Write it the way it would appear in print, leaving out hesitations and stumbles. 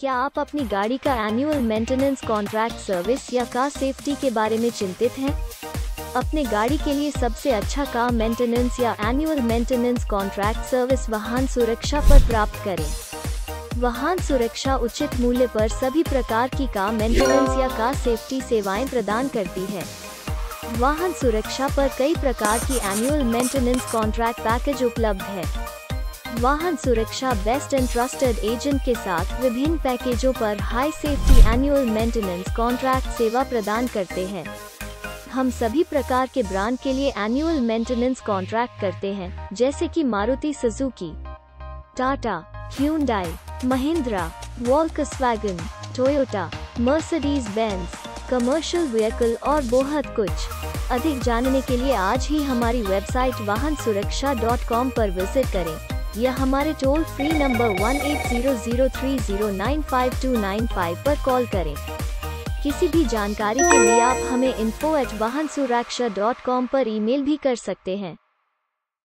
क्या आप अपनी गाड़ी का एनुअल मेंटेनेंस, कॉन्ट्रैक्ट सर्विस या कार सेफ्टी के बारे में चिंतित हैं? अपने गाड़ी के लिए सबसे अच्छा कार मेंटेनेंस या एनुअल मेंटेनेंस कॉन्ट्रैक्ट सर्विस वाहन सुरक्षा पर प्राप्त करें। वाहन सुरक्षा उचित मूल्य पर सभी प्रकार की कार मेंटेनेंस या कार सेफ्टी सेवाएं प्रदान करती है। वाहन सुरक्षा पर कई प्रकार की एनुअल मेंटेनेंस कॉन्ट्रैक्ट पैकेज उपलब्ध है। वाहन सुरक्षा बेस्ट एंड ट्रस्टेड एजेंट के साथ विभिन्न पैकेजों पर high safety annual maintenance contract सेवा प्रदान करते हैं। हम सभी प्रकार के ब्रांड के लिए एनुअल मेंटेनेंस कॉन्ट्रैक्ट करते हैं, जैसे कि Maruti Suzuki, Tata, Hyundai, Mahindra, Volkswagen, Toyota, Mercedes Benz, commercial vehicle और बहुत कुछ। अधिक जानने के लिए आज ही हमारी वेबसाइट वाहनसुरक्षा.com पर विजिट करें या हमारे टोल फ्री नंबर 1800309529 पर कॉल करें। किसी भी जानकारी के लिए आप हमें info@वाहनसुरक्षा.com पर ईमेल भी कर सकते हैं।